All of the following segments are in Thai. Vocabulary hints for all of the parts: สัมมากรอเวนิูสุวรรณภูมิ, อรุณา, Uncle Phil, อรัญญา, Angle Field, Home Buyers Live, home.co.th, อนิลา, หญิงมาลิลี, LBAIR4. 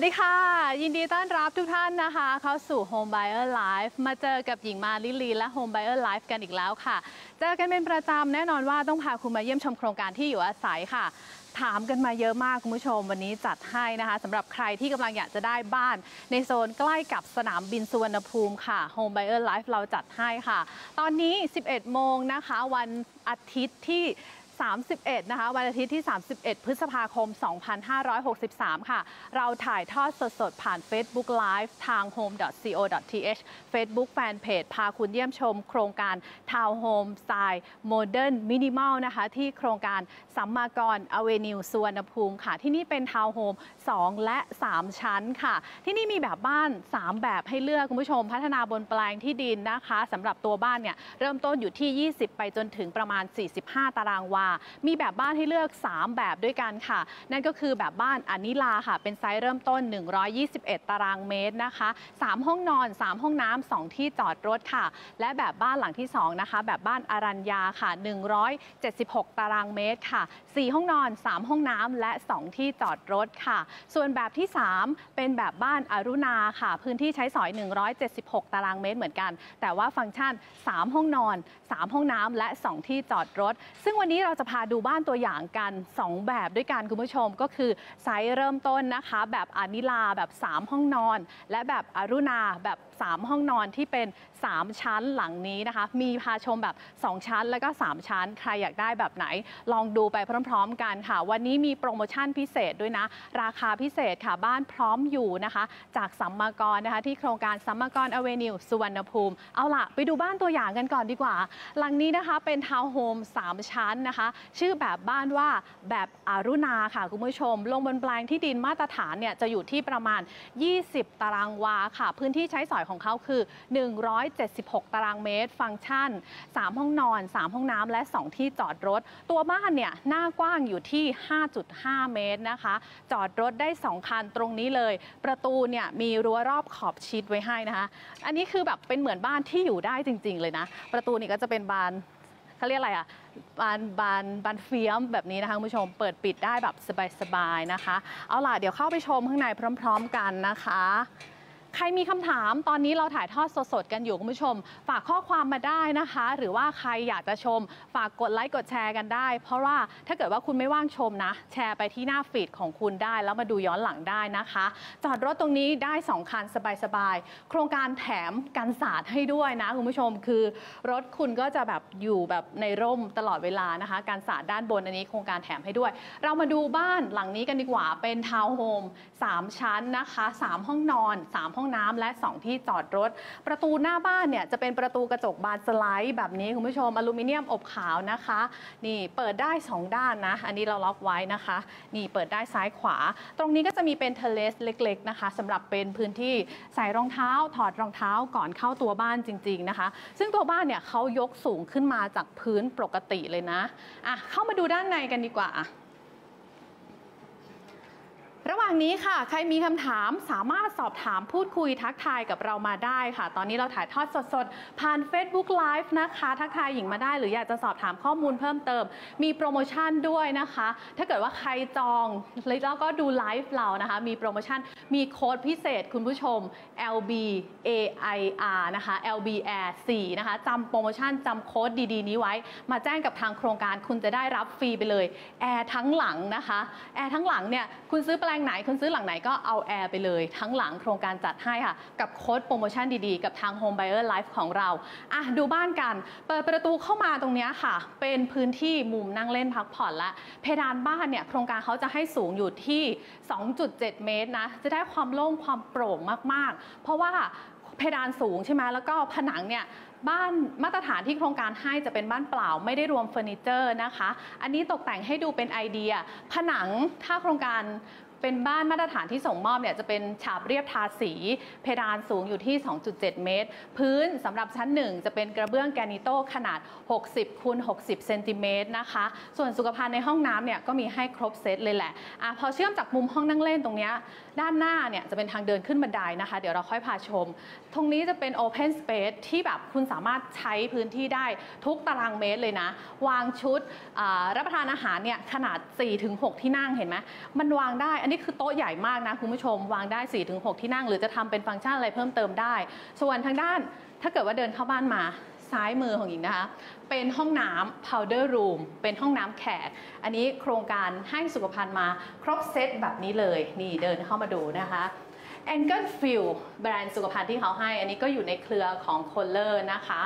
วัสดีค่ะยินดีต้อนรับทุกท่านนะคะเข้าสู่ Home Buyers Live มาเจอกับหญิงมาลิลีและ Home Buyers Live กันอีกแล้วค่ะเจอกันเป็นประจำแน่นอนว่าต้องพาคุณมาเยี่ยมชมโครงการที่อยู่อาศัยค่ะถามกันมาเยอะมากคุณผู้ชมวันนี้จัดให้นะคะสำหรับใครที่กำลังอยากจะได้บ้านในโซนใกล้กับสนามบินสุวรรณภูมิค่ะ Home Buyers Live เราจัดให้ค่ะตอนนี้ 11 โมงนะคะวันอาทิตย์ที่31นะคะวันอาทิตย์ที่31พฤษภาคม2563ค่ะเราถ่ายทอดสดๆผ่าน Facebook Live ทาง home.co.th Facebook Fanpage พาคุณเยี่ยมชมโครงการ Town Home Style Modern Minimal นะคะที่โครงการสัมมากรอเวนิวสุวรรณภูมิค่ะที่นี่เป็น Town Home 2 และ 3 ชั้นค่ะที่นี่มีแบบบ้าน 3 แบบให้เลือกคุณผู้ชมพัฒนาบนแปลงที่ดินนะคะสำหรับตัวบ้านเนี่ยเริ่มต้นอยู่ที่20ไปจนถึงประมาณ45ตารางวามีแบบบ้านให้เลือก3แบบด้วยกันค่ะนั่นก็คือแบบบ้านอนิลาค่ะเป็นไซส์เริ่มต้น121ตารางเมตรนะคะ3ห้องนอน3ห้องน้ำ2ที่จอดรถค่ะและแบบบ้านหลังที่2นะคะแบบบ้านอรัญญาค่ะ176ตารางเมตรค่ะ4ห้องนอน3ห้องน้ำและ2ที่จอดรถค่ะส่วนแบบที่3เป็นแบบบ้านอรุณาค่ะพื้นที่ใช้สอย176ตารางเมตรเหมือนกันแต่ว่าฟังก์ชัน3ห้องนอน3ห้องน้ำและ2ที่จอดรถซึ่งวันนี้เราจะพาดูบ้านตัวอย่างกัน2แบบด้วยกันคุณผู้ชมก็คือไซส์เริ่มต้นนะคะแบบอนิลาแบบ3ห้องนอนและแบบอรุณาแบบ3ห้องนอนที่เป็น3ชั้นหลังนี้นะคะมีพาชมแบบ2ชั้นแล้วก็3ชั้นใครอยากได้แบบไหนลองดูไปพร้อมๆกันค่ะวันนี้มีโปรโมชั่นพิเศษด้วยนะราคาพิเศษค่ะบ้านพร้อมอยู่นะคะจากสัมมากรนะคะที่โครงการสัมมากรอเวนิวสุวรรณภูมิเอาล่ะไปดูบ้านตัวอย่างกันก่อนดีกว่าหลังนี้นะคะเป็นทาวน์โฮม3ชั้นนะคะชื่อแบบบ้านว่าแบบอรุณาค่ะคุณผู้ชมลงบนแปลงที่ดินมาตรฐานเนี่ยจะอยู่ที่ประมาณ20ตารางวาค่ะพื้นที่ใช้สอยของเขาคือ176ตารางเมตรฟังก์ชัน3ห้องนอน3ห้องน้ำและ2ที่จอดรถตัวบ้านเนี่ยหน้ากว้างอยู่ที่ 5.5 เมตรนะคะจอดรถได้2คันตรงนี้เลยประตูเนี่ยมีรั้วรอบขอบชิดไว้ให้นะคะอันนี้คือแบบเป็นเหมือนบ้านที่อยู่ได้จริงๆเลยนะประตูนี่ก็จะเป็นบานเขาเรียกอะไรอ่ะบานเฟียมแบบนี้นะคะคุณผู้ชมเปิดปิดได้แบบสบายๆนะคะเอาล่ะเดี๋ยวเข้าไปชมข้างในพร้อมๆกันนะคะใครมีคำถามตอนนี้เราถ่ายทอดสดๆกันอยู่คุณผู้ชมฝากข้อความมาได้นะคะหรือว่าใครอยากจะชมฝากกดไลค์กดแชร์กันได้เพราะว่าถ้าเกิดว่าคุณไม่ว่างชมนะแชร์ไปที่หน้าฟีดของคุณได้แล้วมาดูย้อนหลังได้นะคะจอดรถตรงนี้ได้2คันสบายๆโครงการแถมกันสาดให้ด้วยนะคุณผู้ชมคือรถคุณก็จะแบบอยู่แบบในร่มตลอดเวลานะคะกันสาดด้านบนอันนี้โครงการแถมให้ด้วยเรามาดูบ้านหลังนี้กันดีกว่าเป็นทาวน์โฮม3ชั้นนะคะ3ห้องนอน3ห้องน้ำและ2ที่จอดรถประตูหน้าบ้านเนี่ยจะเป็นประตูกระจกบานสไลด์แบบนี้คุณผู้ชมอลูมิเนียมอบขาวนะคะนี่เปิดได้2ด้านนะอันนี้เราล็อกไว้นะคะนี่เปิดได้ซ้ายขวาตรงนี้ก็จะมีเป็นเทเลสเล็กๆนะคะสำหรับเป็นพื้นที่ใส่รองเท้าถอดรองเท้าก่อนเข้าตัวบ้านจริงๆนะคะซึ่งตัวบ้านเนี่ยเขายกสูงขึ้นมาจากพื้นปกติเลยนะอ่ะเข้ามาดูด้านในกันดีกว่าระหว่างนี้ค่ะใครมีคำถามสามารถสอบถามพูดคุยทักทายกับเรามาได้ค่ะตอนนี้เราถ่ายทอดสดๆผ่าน Facebook Live นะคะทักทายหญิงมาได้หรืออยากจะสอบถามข้อมูลเพิ่มเติมมีโปรโมชั่นด้วยนะคะถ้าเกิดว่าใครจองแล้วก็ดูไลฟ์เรานะคะมีโปรโมชั่นมีโค้ดพิเศษคุณผู้ชม LBAIR นะคะ LBAIR4 นะคะจำโปรโมชั่นจำโค้ดดีๆนี้ไว้มาแจ้งกับทางโครงการคุณจะได้รับฟรีไปเลยแอร์ทั้งหลังนะคะแอร์ทั้งหลังเนี่ยคุณซื้อแปลงไหนคุณซื้อหลังไหนก็เอาแอร์ไปเลยทั้งหลังโครงการจัดให้ค่ะกับโค้ดโปรโมชั่นดีๆกับทาง Home Buyer Live ของเราอ่ะดูบ้านกันเปิดประตูเข้ามาตรงนี้ค่ะเป็นพื้นที่มุมนั่งเล่นพักผ่อนและเพดานบ้านเนี่ยโครงการเขาจะให้สูงอยู่ที่ 2.7 เมตรนะจะได้ความโล่งความโปร่งมากๆเพราะว่าเพดานสูงใช่ไหมแล้วก็ผนังเนี่ยบ้านมาตรฐานที่โครงการให้จะเป็นบ้านเปล่าไม่ได้รวมเฟอร์นิเจอร์นะคะอันนี้ตกแต่งให้ดูเป็นไอเดียผนังถ้าโครงการเป็นบ้านมาตรฐานที่ส่งมอบเนี่ยจะเป็นฉาบเรียบทาสีเพดานสูงอยู่ที่ 2.7 เมตรพื้นสำหรับชั้น1จะเป็นกระเบื้องแกรนิโต้ขนาด60x60 เซนติเมตรนะคะส่วนสุขภัณฑ์ในห้องน้ำเนี่ยก็มีให้ครบเซตเลยแหละพอเชื่อมจากมุมห้องนั่งเล่นตรงนี้ด้านหน้าเนี่ยจะเป็นทางเดินขึ้นบันไดนะคะเดี๋ยวเราค่อยพาชมตรงนี้จะเป็น Open Space ที่แบบคุณสามารถใช้พื้นที่ได้ทุกตารางเมตรเลยนะวางชุดรับประทานอาหารเนี่ยขนาด 4-6 ที่นั่งเห็นไหมมันวางได้ นี้คือโต๊ะใหญ่มากนะคุณผู้ชมวางได้ 4-6 ที่นั่งหรือจะทำเป็นฟังก์ชันอะไรเพิ่มเติมได้ส่วนทางด้านถ้าเกิดว่าเดินเข้าบ้านมาซ้ายมือของหญิงนะคะเป็นห้องน้ำ powder room เป็นห้องน้ำแขกอันนี้โครงการให้สุขภัณฑ์มาครบเซตแบบนี้เลยนี่เดินเข้ามาดูนะคะ Angle Field แบรนด์สุขภัณฑ์ที่เขาให้อันนี้ก็อยู่ในเครือของโคลเลอร์นะคะ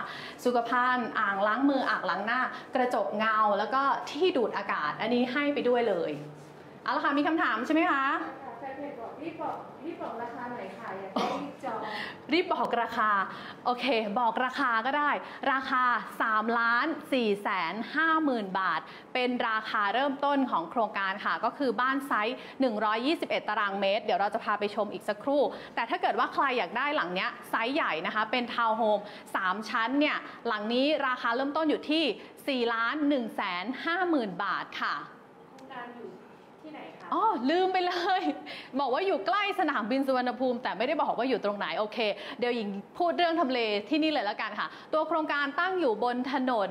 สุขภัณฑ์อ่างล้างมืออ่างล้างหน้ากระจกเงาแล้วก็ที่ดูดอากาศอันนี้ให้ไปด้วยเลยเอาละค่ะมีคำถามใช่ไหมคะแฟนเพจบอกรีบบอกราคาหน่อยค่ะอยากได้จองรีบบอกราคาโอเคบอกราคาก็ได้ราคา 3,450,000 บาทเป็นราคาเริ่มต้นของโครงการค่ะก็คือบ้านไซส์121ตารางเมตรเดี๋ยวเราจะพาไปชมอีกสักครู่แต่ถ้าเกิดว่าใครอยากได้หลังเนี้ยไซส์ใหญ่นะคะเป็นทาวน์โฮม3ชั้นเนี่ยหลังนี้ราคาเริ่มต้นอยู่ที่ 4,150,000 บาทค่ะอ๋อลืมไปเลยบอกว่าอยู่ใกล้สนามบินสุวรรณภูมิแต่ไม่ได้บอกว่าอยู่ตรงไหนโอเคเดี๋ยวหญิงพูดเรื่องทำเลที่นี่เลยแล้วกันค่ะตัวโครงการตั้งอยู่บนถนน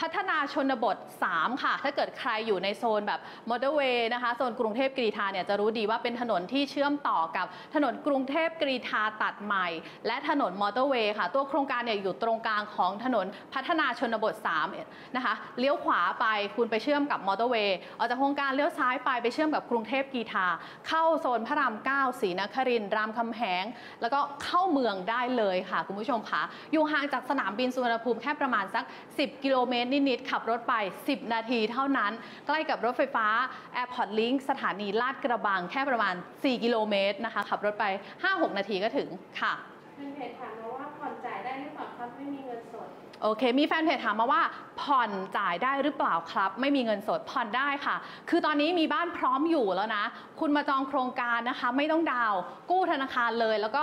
พัฒนาชนบท3ค่ะถ้าเกิดใครอยู่ในโซนแบบมอเตอร์เวย์นะคะโซนกรุงเทพกรีฑาเนี่ยจะรู้ดีว่าเป็นถนนที่เชื่อมต่อกับถนนกรุงเทพกรีฑาตัดใหม่และถนนมอเตอร์เวย์ค่ะตัวโครงการเนี่ยอยู่ตรงกลางของถนนพัฒนาชนบท3นะคะเลี้ยวขวาไปคุณไปเชื่อมกับมอเตอร์เวย์ออกจากโครงการเลี้ยวซ้ายไปเชื่อมกับกรุงเทพกีฬาเข้าโซนพระราม9ศรีนครินทร์รามคำแหงแล้วก็เข้าเมืองได้เลยค่ะคุณผู้ชมค่ะอยู่ห่างจากสนามบินสุวรรณภูมิแค่ประมาณสัก10กิโลเมตรนิดๆขับรถไป10นาทีเท่านั้นใกล้กับรถไฟฟ้า Airport Link สถานีลาดกระบังแค่ประมาณ4กิโลเมตรนะคะขับรถไป 5-6 นาทีก็ถึงค่ะมีเพจถามมาว่าผ่อนจ่ายได้หรือเปล่าครับไม่มีเงินสดโอเคมีแฟนเพจถามมาว่าผ่อนจ่ายได้หรือเปล่าครับไม่มีเงินสดผ่อนได้ค่ะคือตอนนี้มีบ้านพร้อมอยู่แล้วนะคุณมาจองโครงการนะคะไม่ต้องดาวกู้ธนาคารเลยแล้วก็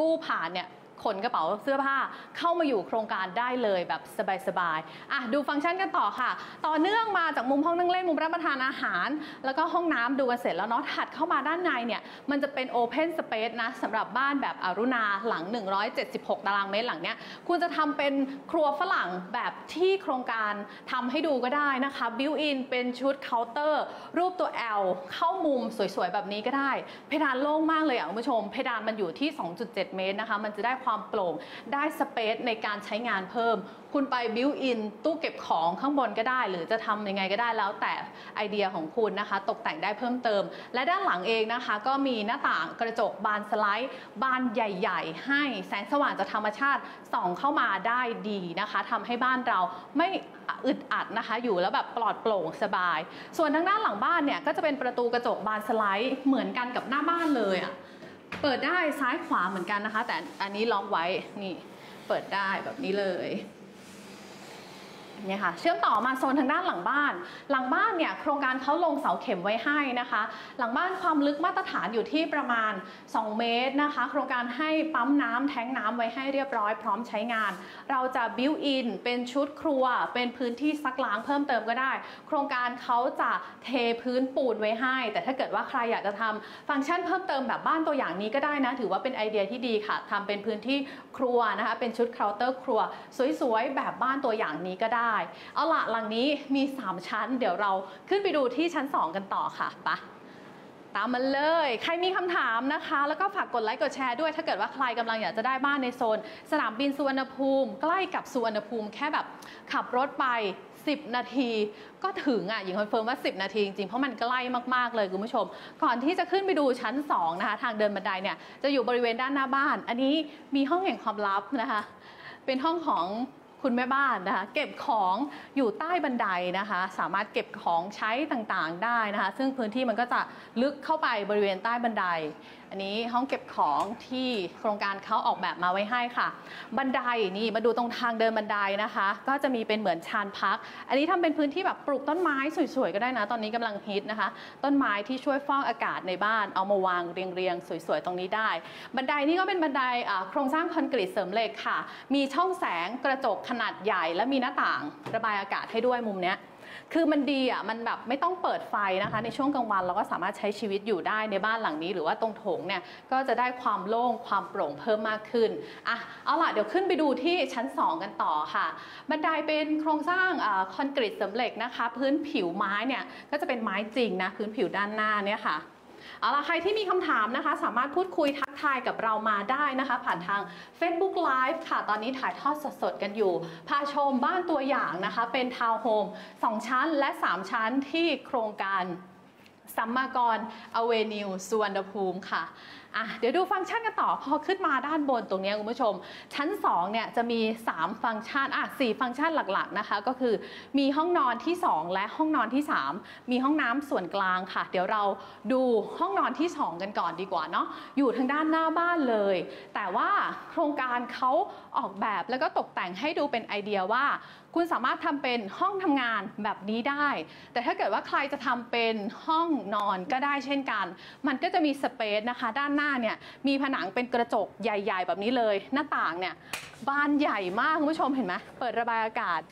กู้ผ่านเนี่ยขนกระเป๋าเสื้อผ้าเข้ามาอยู่โครงการได้เลยแบบสบายๆอ่ะดูฟังก์ชันกันต่อค่ะต่อเนื่องมาจากมุมห้องนั่งเล่นมุมรับประทานอาหารแล้วก็ห้องน้ำดูกันเสร็จแล้วเนาะถัดเข้ามาด้านในเนี่ยมันจะเป็นโอเพนสเปซนะสำหรับบ้านแบบอรุณาหลัง176ตารางเมตรหลังเนี้ยคุณจะทำเป็นครัวฝรั่งแบบที่โครงการทำให้ดูก็ได้นะคะบิวอินเป็นชุดเคาน์เตอร์รูปตัว L เข้ามุมสวยๆแบบนี้ก็ได้เพดานโล่งมากเลยอ่ะคุณผู้ชมเพดานมันอยู่ที่ 2.7 เมตรนะคะมันจะได้ความโปร่งได้สเปซในการใช้งานเพิ่มคุณไปบิวอินตู้เก็บของข้างบนก็ได้หรือจะทำยังไงก็ได้แล้วแต่ไอเดียของคุณนะคะตกแต่งได้เพิ่มเติมและด้านหลังเองนะคะก็มีหน้าต่างกระจกบานสไลด์บานใหญ่ๆให้แสงสว่างจากธรรมชาติส่องเข้ามาได้ดีนะคะทำให้บ้านเราไม่อึดอัดนะคะอยู่แล้วแบบปลอดโปร่งสบายส่วนทางด้านหลังบ้านเนี่ยก็จะเป็นประตูกระจกบานสไลด์เหมือนกันกับหน้าบ้านเลยอ่ะเปิดได้ซ้ายขวาเหมือนกันนะคะแต่อันนี้ล็อกไว้นี่เปิดได้แบบนี้เลยเนี่ยค่ะเชื่อมต่อมาโซนทางด้านหลังบ้านเนี่ยโครงการเขาลงเสาเข็มไว้ให้นะคะหลังบ้านความลึกมาตรฐานอยู่ที่ประมาณ2เมตรนะคะโครงการให้ปั๊มน้ำแท้งน้ำไว้ให้เรียบร้อยพร้อมใช้งานเราจะบิวอินเป็นชุดครัวเป็นพื้นที่ซักล้างเพิ่มเติมก็ได้โครงการเขาจะเทพื้นปูนไว้ให้แต่ถ้าเกิดว่าใครอยากจะทำฟังก์ชันเพิ่มเติมแบบบ้านตัวอย่างนี้ก็ได้นะถือว่าเป็นไอเดียที่ดีค่ะทำเป็นพื้นที่ครัวนะคะเป็นชุดเคาน์เตอร์ครัวสวยๆแบบบ้านตัวอย่างนี้ก็ได้เอาละหลังนี้มี3ชั้นเดี๋ยวเราขึ้นไปดูที่ชั้น2กันต่อค่ะไปตามมาเลยใครมีคำถามนะคะแล้วก็ฝากกดไลค์กดแชร์ด้วยถ้าเกิดว่าใครกำลังอยากจะได้บ้านในโซนสนามบินสุวรรณภูมิใกล้กับสุวรรณภูมิแค่แบบขับรถไป10นาทีก็ถึงอ่ะหญิงคอนเฟิร์มว่า10นาทีจริงๆเพราะมันใกล้มากๆเลยคุณผู้ชมก่อนที่จะขึ้นไปดูชั้น2นะคะทางเดินบันไดเนี่ยจะอยู่บริเวณด้านหน้าบ้านอันนี้มีห้องแห่งความลับนะคะเป็นห้องของคุณแม่บ้านนะคะเก็บของอยู่ใต้บันไดนะคะสามารถเก็บของใช้ต่างๆได้นะคะซึ่งพื้นที่มันก็จะลึกเข้าไปบริเวณใต้บันไดอันนี้ห้องเก็บของที่โครงการเขาออกแบบมาไว้ให้ค่ะบันไดนี่มาดูตรงทางเดินบันไดนะคะก็จะมีเป็นเหมือนชานพักอันนี้ทำเป็นพื้นที่แบบปลูกต้นไม้สวยๆก็ได้นะตอนนี้กำลังฮิตนะคะต้นไม้ที่ช่วยฟอกอากาศในบ้านเอามาวางเรียงๆสวยๆตรงนี้ได้บันไดนี่ก็เป็นบันไดโครงสร้างคอนกรีตเสริมเหล็กค่ะมีช่องแสงกระจกขนาดใหญ่และมีหน้าต่างระบายอากาศให้ด้วยมุมเนี้ย คือมันดีอ่ะมันแบบไม่ต้องเปิดไฟนะคะในช่วงกลางวันเราก็สามารถใช้ชีวิตอยู่ได้ในบ้านหลังนี้หรือว่าตรงโถงเนี่ยก็จะได้ความโล่งความโปร่งเพิ่มมากขึ้นอ่ะเอาล่ะเดี๋ยวขึ้นไปดูที่ชั้น2กันต่อค่ะบันไดเป็นโครงสร้างคอนกรีตเสริมเหล็กนะคะพื้นผิวไม้เนี่ยก็จะเป็นไม้จริงนะพื้นผิวด้านหน้าเนี่ยค่ะเอาล่ะใครที่มีคำถามนะคะสามารถพูดคุยทักทายกับเรามาได้นะคะผ่านทาง Facebook Live ค่ะตอนนี้ถ่ายทอดสดๆกันอยู่พาชมบ้านตัวอย่างนะคะเป็นทาวน์โฮม2ชั้นและ3ชั้นที่โครงการสัมมากรอเวนิวสุวรรณภูมิค่ะเดี๋ยวดูฟังก์ชันกันต่อพอขึ้นมาด้านบนตรงนี้คุณผู้ชมชั้น2เนี่ยจะมี3ฟังก์ชัน4ฟังก์ชันหลักๆนะคะก็คือมีห้องนอนที่2และห้องนอนที่3มีห้องน้ำส่วนกลางค่ะเดี๋ยวเราดูห้องนอนที่2กันก่อนดีกว่าเนาะอยู่ทางด้านหน้าบ้านเลยแต่ว่าโครงการเขาออกแบบแล้วก็ตกแต่งให้ดูเป็นไอเดียว่าคุณสามารถทำเป็นห้องทำงานแบบนี้ได้แต่ถ้าเกิดว่าใครจะทำเป็นห้องนอนก็ได้เช่นกันมันก็จะมีสเปซนะคะด้านหน้าเนี่ยมีผนังเป็นกระจกใหญ่ๆแบบนี้เลยหน้าต่างเนี่ยบานใหญ่มากคุณผู้ชมเห็นไหมเปิดระบายอากาศ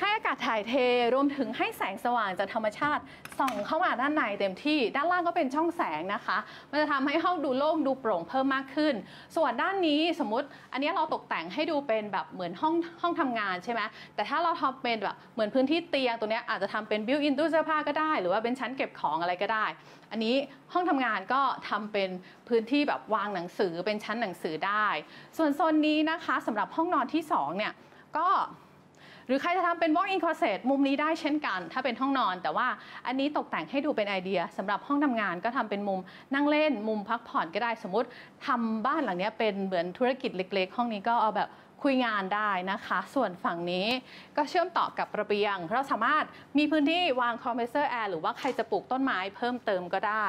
ให้อากาศถ่ายเทรวมถึงให้แสงสว่างจากธรรมชาติส่องเข้ามาด้านในเต็มที่ด้านล่างก็เป็นช่องแสงนะคะมันจะทำให้ห้องดูโล่งดูโปร่งเพิ่มมากขึ้นส่วนด้านนี้สมมติอันนี้เราตกแต่งให้ดูเป็นแบบเหมือนห้องทำงานใช่ไหมแต่ถ้าเราทำเป็นแบบเหมือนพื้นที่เตียงตัวนี้อาจจะทำเป็นบิวท์อินตู้เสื้อผ้าก็ได้หรือว่าเป็นชั้นเก็บของอะไรก็ได้อันนี้ห้องทำงานก็ทำเป็นพื้นที่แบบวางหนังสือเป็นชั้นหนังสือได้ส่วนโซนนี้นะคะสำหรับห้องนอนที่2เนี่ยก็หรือใครจะทำเป็น walk-in closet มุมนี้ได้เช่นกันถ้าเป็นห้องนอนแต่ว่าอันนี้ตกแต่งให้ดูเป็นไอเดียสำหรับห้องทำงานก็ทำเป็นมุมนั่งเล่นมุมพักผ่อนก็ได้สมมติทำบ้านหลังนี้เป็นเหมือนธุรกิจเล็กๆห้องนี้ก็เอาแบบคุยงานได้นะคะส่วนฝั่งนี้ก็เชื่อมต่อกับระเบียงเราสามารถมีพื้นที่วางคอมเพรสเซอร์แอร์หรือว่าใครจะปลูกต้นไม้เพิ่มเติมก็ได้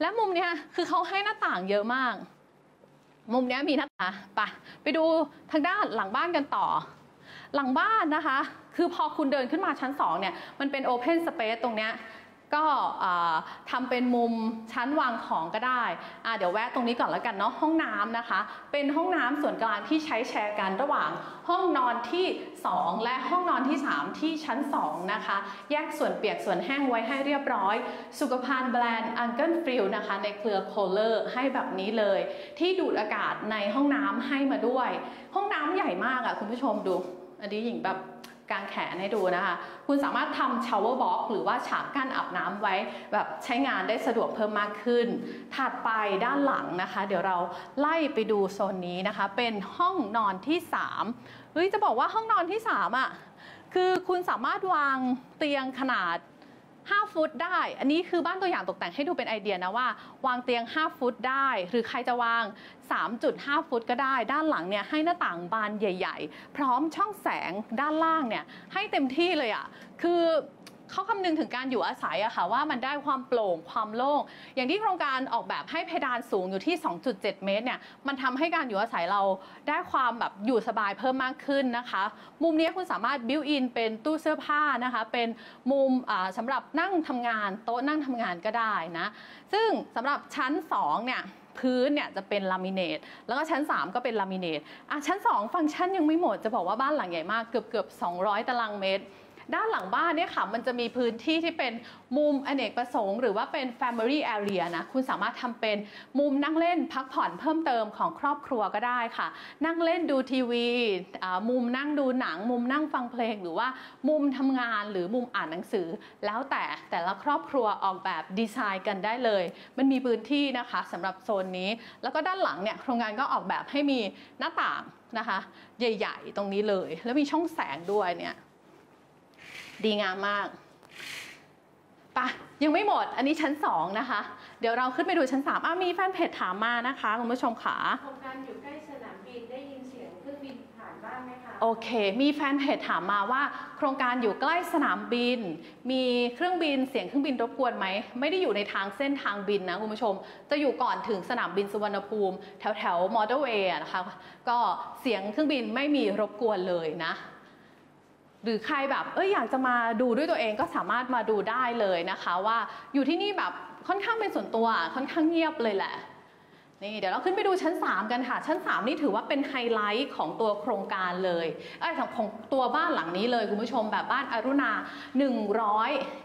และมุมนี้คือเขาให้หน้าต่างเยอะมากมุมนี้มีหน้าต่างไปดูทางด้านหลังบ้านกันต่อหลังบ้านนะคะคือพอคุณเดินขึ้นมาชั้น2เนี่ยมันเป็น Open Space ตรงเนี้ยก็ทำเป็นมุมชั้นวางของก็ได้เดี๋ยวแวะตรงนี้ก่อนแล้วกันเนาะห้องน้ำนะคะเป็นห้องน้ำส่วนกลางที่ใช้แชร์กันระหว่างห้องนอนที่2และห้องนอนที่3ที่ชั้น2นะคะแยกส่วนเปียกส่วนแห้งไว้ให้เรียบร้อยสุขภัณฑ์แบรนด์ Uncle Phil นะคะในเครือโคลเลอร์ให้แบบนี้เลยที่ดูดอากาศในห้องน้ำให้มาด้วยห้องน้ำใหญ่มากอ่ะคุณผู้ชมดูอันนี้หญิงแบบกางแขนให้ดูนะคะคุณสามารถทำ shower box หรือว่าฉากกั้นอาบน้ำไว้แบบใช้งานได้สะดวกเพิ่มมากขึ้นถัดไปด้านหลังนะคะเดี๋ยวเราไล่ไปดูโซนนี้นะคะเป็นห้องนอนที่3จะบอกว่าห้องนอนที่3คือคุณสามารถวางเตียงขนาด5ฟุตได้อันนี้คือบ้านตัวอย่างตกแต่งให้ดูเป็นไอเดียนะว่าวางเตียง5ฟุตได้หรือใครจะวาง 3.5 ฟุตก็ได้ด้านหลังเนี่ยให้หน้าต่างบานใหญ่ๆพร้อมช่องแสงด้านล่างเนี่ยให้เต็มที่เลยคือเขาคำนึงถึงการอยู่อาศัยค่ะว่ามันได้ความโปร่งความโล่งอย่างที่โครงการออกแบบให้เพดานสูงอยู่ที่ 2.7 เมตรเนี่ยมันทำให้การอยู่อาศัยเราได้ความแบบอยู่สบายเพิ่มมากขึ้นนะคะมุมนี้คุณสามารถบิวท์อินเป็นตู้เสื้อผ้านะคะเป็นมุมสำหรับนั่งทำงานโต๊ะนั่งทำงานก็ได้นะซึ่งสำหรับชั้น2เนี่ยพื้นเนี่ยจะเป็นลามิเนตแล้วก็ชั้น3ก็เป็นลามิเนตชั้น2ฟังก์ชันยังไม่หมดจะบอกว่าบ้านหลังใหญ่มากเกือบ200 ตารางเมตรด้านหลังบ้านเนี่ยค่ะมันจะมีพื้นที่ที่เป็นมุมอเนกประสงค์หรือว่าเป็น Family Area นะคุณสามารถทำเป็นมุมนั่งเล่นพักผ่อนเพิ่มเติมของครอบครัวก็ได้ค่ะนั่งเล่นดูทีวีมุมนั่งดูหนังมุมนั่งฟังเพลงหรือว่ามุมทำงานหรือมุมอ่านหนังสือแล้วแต่ละครอบครัวออกแบบดีไซน์กันได้เลยมันมีพื้นที่นะคะสำหรับโซนนี้แล้วก็ด้านหลังเนี่ยโครงการก็ออกแบบให้มีหน้าต่างนะคะใหญ่ๆตรงนี้เลยแล้วมีช่องแสงด้วยเนี่ยดีงามมากป่ะยังไม่หมดอันนี้ชั้น2นะคะเดี๋ยวเราขึ้นไปดูชั้น3มีแฟนเพจถามมานะคะคุณผู้ชมค่ะโครงการอยู่ใกล้สนามบินได้ยินเสียงเครื่องบินผ่านบ้างไหมคะโอเคมีแฟนเพจถามมาว่าโครงการอยู่ใกล้สนามบินมีเครื่องบินเสียงเครื่องบินรบกวนไหมไม่ได้อยู่ในทางเส้นทางบินนะคุณผู้ชมจะอยู่ก่อนถึงสนามบินสุวรรณภูมิแถวมอเตอร์เวย์นะคะก็เสียงเครื่องบินไม่มีรบกวนเลยนะหรือใครแบบอยากจะมาดูด้วยตัวเองก็สามารถมาดูได้เลยนะคะว่าอยู่ที่นี่แบบค่อนข้างเป็นส่วนตัวค่อนข้างเงียบเลยแหละ นี่เดี๋ยวเราขึ้นไปดูชั้น3กันค่ะชั้น3นี่ถือว่าเป็นไฮไลท์ของตัวโครงการเลยของตัวบ้านหลังนี้เลยคุณผู้ชมแบบบ้านอรุณา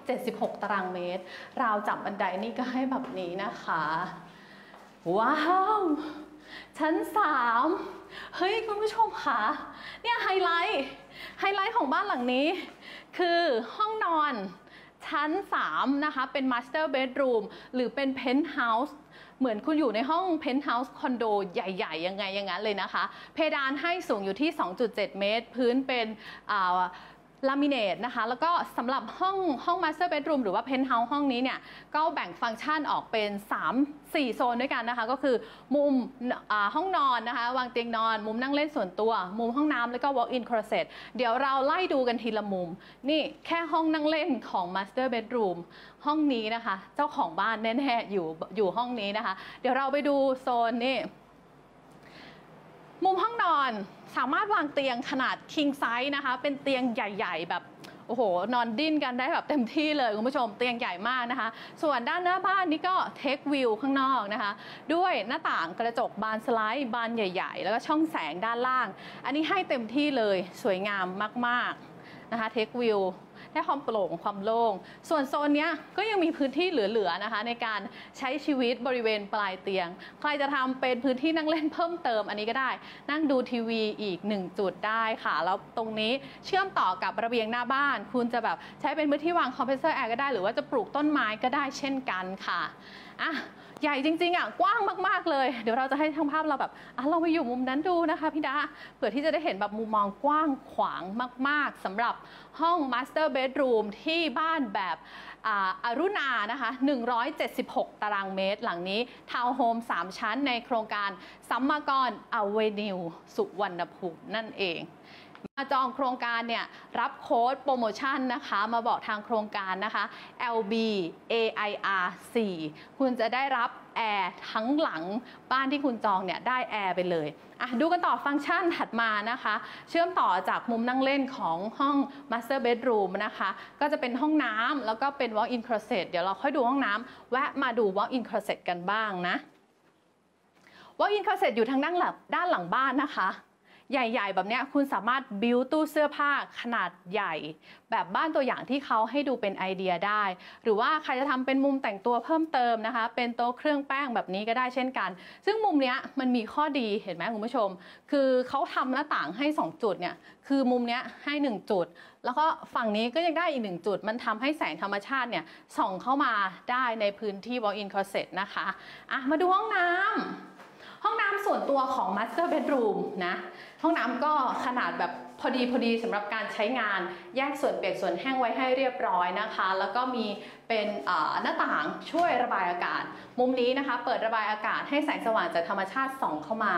176ตารางเมตรราวจับบันไดนี่ก็ให้แบบนี้นะคะว้าวชั้น3เฮ้ยคุณผู้ชมค่ะเนี่ยไฮไลท์ของบ้านหลังนี้คือห้องนอนชั้น3นะคะเป็น Master Bedroom หรือเป็น Penthouse เหมือนคุณอยู่ในห้อง Penthouse คอนโดใหญ่ๆยังไงอย่างนั้นเลยนะคะเพดานให้สูงอยู่ที่ 2.7 เมตรพื้นเป็นลามิเนตนะคะแล้วก็สำหรับห้อง Master Bedroom หรือว่า Penthouse ห้องนี้เนี่ยก็แบ่งฟังก์ชันออกเป็น3-4 โซนด้วยกันนะคะก็คือมุมห้องนอนนะคะวางเตียงนอนมุมนั่งเล่นส่วนตัวมุมห้องน้ำแล้วก็ Walk-in Closet เดี๋ยวเราไล่ดูกันทีละมุมนี่แค่ห้องนั่งเล่นของ Master Bedroom ห้องนี้นะคะเจ้าของบ้านแน่ๆอยู่ห้องนี้นะคะเดี๋ยวเราไปดูโซนนี่มุมห้องนอนสามารถวางเตียงขนาด king size นะคะเป็นเตียงใหญ่ๆแบบโอ้โหนอนดิ้นกันได้แบบเต็มที่เลยคุณผู้ชมเตียงใหญ่มากนะคะส่วนด้านหน้าบ้านนี่ก็เทควิวข้างนอกนะคะด้วยหน้าต่างกระจกบานสไลด์บานใหญ่ๆแล้วก็ช่องแสงด้านล่างอันนี้ให้เต็มที่เลยสวยงามมากๆนะคะเทควิวได้ความโปร่งความโล่งส่วนโซนนี้ก็ยังมีพื้นที่เหลือๆนะคะในการใช้ชีวิตบริเวณปลายเตียงใครจะทำเป็นพื้นที่นั่งเล่นเพิ่มเติมอันนี้ก็ได้นั่งดูทีวีอีก1จุดได้ค่ะแล้วตรงนี้เชื่อมต่อกับระเบียงหน้าบ้านคุณจะแบบใช้เป็นพื้นที่วางคอมเพรสเซอร์แอร์ก็ได้หรือว่าจะปลูกต้นไม้ก็ได้เช่นกันค่ะอ่ะใหญ่จริงๆอ่ะกว้างมากๆเลยเดี๋ยวเราจะให้ช่างภาพเราแบบเราไปอยู่มุมนั้นดูนะคะพี่ดาเผื่อที่จะได้เห็นแบบมุมมองกว้างขวางมากๆสำหรับห้อง Master Bedroom ที่บ้านแบบอรุณานะคะ176ตารางเมตรหลังนี้ทาวน์โฮม3ชั้นในโครงการสัมมากรอเวนิวสุวรรณภูมินั่นเองมาจองโครงการเนี่ยรับโค้ดโปรโมชั่นนะคะมาบอกทางโครงการนะคะ LBAIR4 คุณจะได้รับแอร์ทั้งหลังบ้านที่คุณจองเนี่ยได้แอร์ไปเลยดูกันต่อฟังก์ชันถัดมานะคะเชื่อมต่อจากมุมนั่งเล่นของห้อง Master Bedroom นะคะก็จะเป็นห้องน้ำแล้วก็เป็น Walk-in Closet เดี๋ยวเราค่อยดูห้องน้ำแวะมาดู Walk-in Closet กันบ้างนะ Walk-in Closet อยู่ทางด้านหลังบ้านนะคะใหญ่ๆแบบนี้คุณสามารถบิวตู้เสื้อผ้าขนาดใหญ่แบบบ้านตัวอย่างที่เขาให้ดูเป็นไอเดียได้หรือว่าใครจะทำเป็นมุมแต่งตัวเพิ่มเติมนะคะเป็นโต๊ะเครื่องแป้งแบบนี้ก็ได้เช่นกันซึ่งมุมนี้มันมีข้อดีเห็นไหมคุณผู้ชมคือเขาทำหน้าต่างให้2จุดเนี่ยคือมุมนี้ให้1จุดแล้วก็ฝั่งนี้ก็ยังได้อีก1จุดมันทำให้แสงธรรมชาติเนี่ยส่องเข้ามาได้ในพื้นที่ Walk-in Closet นะคะมาดูห้องน้ำส่วนตัวของ Master Bedroom นะห้องน้ำก็ขนาดแบบพอดีสำหรับการใช้งานแยกส่วนเปียกส่วนแห้งไว้ให้เรียบร้อยนะคะแล้วก็มีเป็นหน้าต่างช่วยระบายอากาศมุมนี้นะคะเปิดระบายอากาศให้แสงสว่างจากธรรมชาติส่องเข้ามา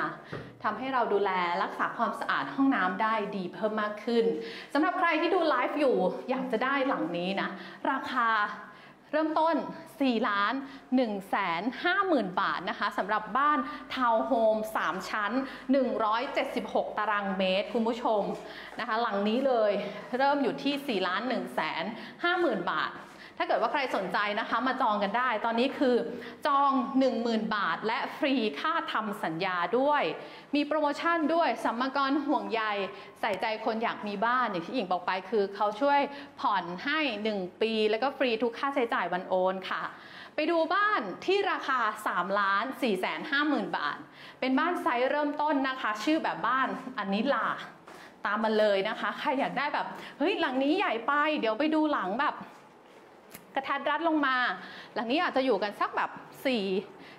ทำให้เราดูแลรักษาความสะอาดห้องน้ำได้ดีเพิ่มมากขึ้นสำหรับใครที่ดูไลฟ์อยู่อยากจะได้หลังนี้นะราคาเริ่มต้น 4,150,000 บาทนะคะสำหรับบ้านทาวน์โฮม3ชั้น176ตารางเมตรคุณผู้ชมนะคะหลังนี้เลยเริ่มอยู่ที่ 4,150,000 บาทถ้าเกิดว่าใครสนใจนะคะมาจองกันได้ตอนนี้คือจอง 10,000 บาทและฟรีค่าทำสัญญาด้วยมีโปรโมชั่นด้วยสัมมากรห่วงใยใส่ใจคนอยากมีบ้านอย่างที่หญิงบอกไปคือเขาช่วยผ่อนให้1ปีแล้วก็ฟรีทุกค่าใช้จ่ายวันโอนค่ะไปดูบ้านที่ราคา 3,450,000 บาทเป็นบ้านไซส์เริ่มต้นนะคะชื่อแบบบ้านอันนี้ล่ะตามมาเลยนะคะใครอยากได้แบบเฮ้ยหลังนี้ใหญ่ไปเดี๋ยวไปดูหลังแบบกระทัดรัดลงมาหลังนี้อาจจะอยู่กันสักแบบ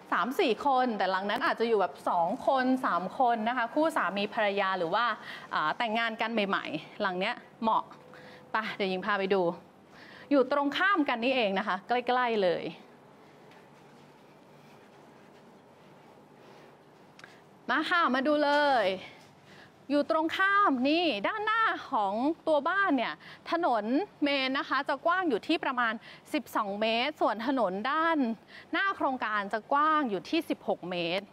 3-4 คนแต่หลังนั้นอาจจะอยู่แบบ2คน3คนนะคะคู่สามีภรรยาหรือว่าแต่งงานกันใหม่ๆหลังเนี้ยเหมาะไปเดี๋ยวยิงพาไปดูอยู่ตรงข้ามกันนี่เองนะคะใกล้ๆเลยมาค่ะมาดูเลยอยู่ตรงข้ามนี่ด้านหน้าของตัวบ้านเนี่ยถนนเมนนะคะจะกว้างอยู่ที่ประมาณ12 เมตรส่วนถนนด้านหน้าโครงการจะกว้างอยู่ที่16 เมตร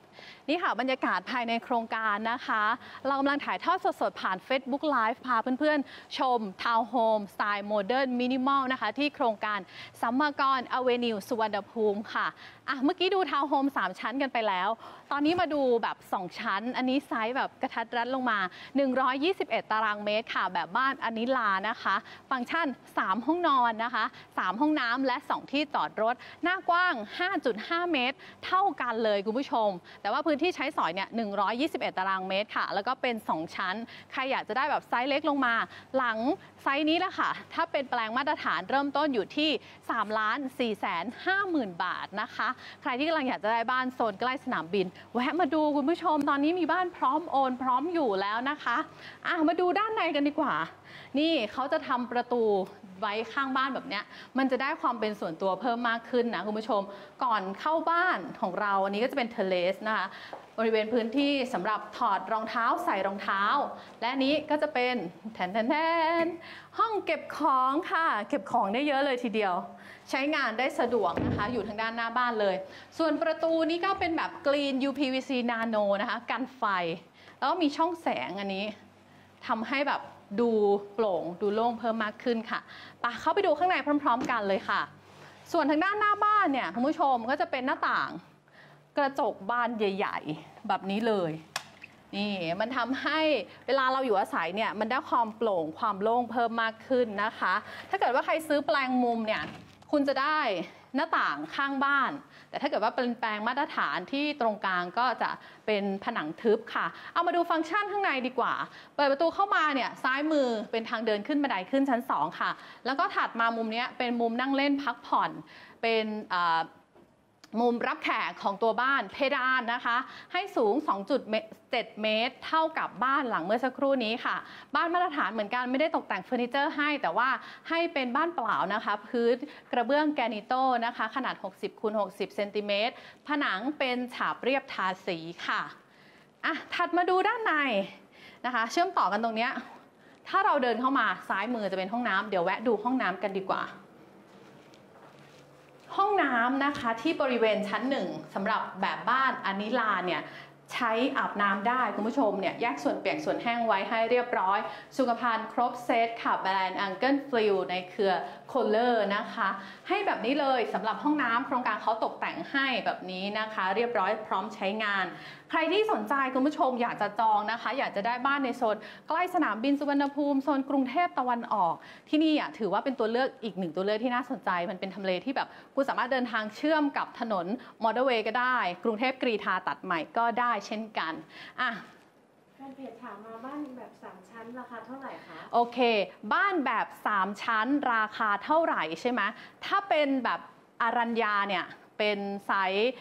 นี่ค่ะบรรยากาศภายในโครงการนะคะเรากำลังถ่ายทอดสดๆผ่าน Facebook Live พาเพื่อนๆชมทาวน์โฮมสไตล์โมเดิร์นมินิมอลนะคะที่โครงการสัมมากรอเวนิวสุวรรณภูมิค่ะเมื่อกี้ดูทาวน์โฮม3ชั้นกันไปแล้วตอนนี้มาดูแบบ2ชั้นอันนี้ไซส์แบบกระทัดรัดลงมา121ตารางเมตรค่ะแบบบ้านอนิลานะคะฟังก์ชัน3ห้องนอนนะคะ3ห้องน้ำและ2ที่จอดรถหน้ากว้าง 5.5 เมตรเท่ากันเลยคุณผู้ชมแต่ว่าพื้นที่ใช้สอยเนี่ย121ตารางเมตรค่ะแล้วก็เป็น2ชั้นใครอยากจะได้แบบไซส์เล็กลงมาหลังไซส์นี้แหละค่ะถ้าเป็นแปลงมาตรฐานเริ่มต้นอยู่ที่3,450,000 บาทนะคะใครที่กำลังอยากจะได้บ้านโซนใกล้สนามบินแวะมาดูคุณผู้ชมตอนนี้มีบ้านพร้อมโอนพร้อมอยู่แล้วนะคะมาดูด้านในกันดีกว่านี่เขาจะทำประตูไว้ข้างบ้านแบบเนี้ยมันจะได้ความเป็นส่วนตัวเพิ่มมากขึ้นนะคุณผู้ชมก่อนเข้าบ้านของเราอันนี้ก็จะเป็นเทเลสนะคะบริเวณพื้นที่สำหรับถอดรองเท้าใส่รองเท้าและนี้ก็จะเป็นแทนห้องเก็บของค่ะเก็บของได้เยอะเลยทีเดียวใช้งานได้สะดวกนะคะอยู่ทางด้านหน้าบ้านเลยส่วนประตูนี้ก็เป็นแบบกรีน UPVC Nano นะคะกันไฟแล้วมีช่องแสงอันนี้ทำให้แบบดูโปร่งดูโล่งเพิ่มมากขึ้นค่ะไปเข้าไปดูข้างในพร้อมๆกันเลยค่ะส่วนทางด้านหน้าบ้านเนี่ยคุณผู้ชมก็จะเป็นหน้าต่างกระจกบานใหญ่ๆแบบนี้เลยนี่มันทำให้เวลาเราอยู่อาศัยเนี่ยมันได้ความโปร่งความโล่งเพิ่มมากขึ้นนะคะถ้าเกิดว่าใครซื้อแปลงมุมเนี่ยคุณจะได้หน้าต่างข้างบ้านแต่ถ้าเกิดว่าเป็นแปลงมาตรฐานที่ตรงกลางก็จะเป็นผนังทึบค่ะเอามาดูฟังก์ชันข้างในดีกว่าเปิดประตูเข้ามาเนี่ยซ้ายมือเป็นทางเดินขึ้นบันไดขึ้นชั้น2ค่ะแล้วก็ถัดมามุมนี้เป็นมุมนั่งเล่นพักผ่อนเป็นมุมรับแขกของตัวบ้านเพดานนะคะให้สูง 2.7 เมตรเท่ากับบ้านหลังเมื่อสักครู่นี้ค่ะบ้านมาตรฐานเหมือนกันไม่ได้ตกแต่งเฟอร์นิเจอร์ให้แต่ว่าให้เป็นบ้านเปล่านะคะพื้นกระเบื้องแกรนิโต้นะคะขนาด 60x60 เซนติเมตรผนังเป็นฉาบเรียบทาสีค่ะถัดมาดูด้านในนะคะเชื่อมต่อกันตรงนี้ถ้าเราเดินเข้ามาซ้ายมือจะเป็นห้องน้ำเดี๋ยวแวะดูห้องน้ำกันดีกว่าห้องน้ำนะคะที่บริเวณชั้น1สำหรับแบบบ้านอนิลาเนี่ยใช้อาบน้ำได้คุณผู้ชมเนี่ยแยกส่วนเปียกส่วนแห้งไว้ให้เรียบร้อยสุขภัณฑ์ครบเซตค่ะแบรนด์ Angle Feel ในเครือโคลเลอร์นะคะให้แบบนี้เลยสำหรับห้องน้ำโครงการเขาตกแต่งให้แบบนี้นะคะเรียบร้อยพร้อมใช้งานใครที่สนใจคุณผู้ชมอยากจะจองนะคะอยากจะได้บ้านในโซนใกล้สนามบินสุวรรณภูมิโซนกรุงเทพตะวันออกที่นี่ถือว่าเป็นตัวเลือกอีกหนึ่งตัวเลือกที่น่าสนใจมันเป็นทำเลที่แบบคุณสามารถเดินทางเชื่อมกับถนนมอเตอร์เวย์ก็ได้กรุงเทพกรีฑาตัดใหม่ก็ได้เช่นกันการเปลี่ยนถามมาบ้านแบบ3ชั้นราคาเท่าไหร่คะโอเคบ้านแบบ3ชั้นราคาเท่าไหร่ใช่ไหมถ้าเป็นแบบอรัญญาเนี่ยเป็นไซส์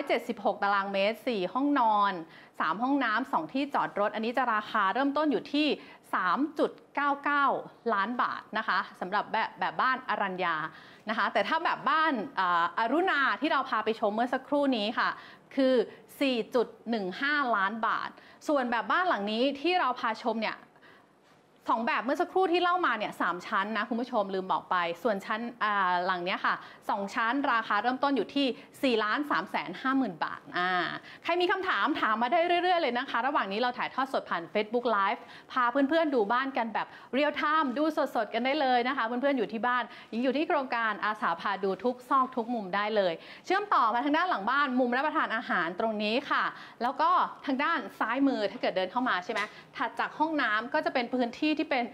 176ตารางเมตร4ห้องนอน3ห้องน้ำ2ที่จอดรถอันนี้จะราคาเริ่มต้นอยู่ที่ 3.99 ล้านบาทนะคะสำหรับแบบบ้านอรัญญานะคะแต่ถ้าแบบบ้านอรุณาที่เราพาไปชมเมื่อสักครู่นี้ค่ะคือ 4.15 ล้านบาทส่วนแบบบ้านหลังนี้ที่เราพาชมเนี่ย2แบบเมื่อสักครู่ที่เล่ามาเนี่ย3ชั้นนะคุณผู้ชมลืมบอกไปส่วนชั้นหลังเนี้ยค่ะ2ชั้นราคาเริ่มต้นอยู่ที่ 4,350,000 บาทใครมีคำถามถามมาได้เรื่อยๆเลยนะคะระหว่างนี้เราถ่ายทอดสดผ่าน Facebook Live พาเพื่อนๆดูบ้านกันแบบเรียลไทม์ดูสดๆกันได้เลยนะคะเพื่อนๆอยู่ที่บ้านยิ่งอยู่ที่โครงการอาสาพาดูทุกซอกทุกมุมได้เลยเชื่อมต่อมาทางด้านหลังบ้านมุมรับประทานอาหารตรงนี้ค่ะแล้วก็ทางด้านซ้ายมือถ้าเกิดเดินเข้ามาใช่ไหมถัดจากห้องน้ำก็จะเป็นพื้นที่ที่เป็น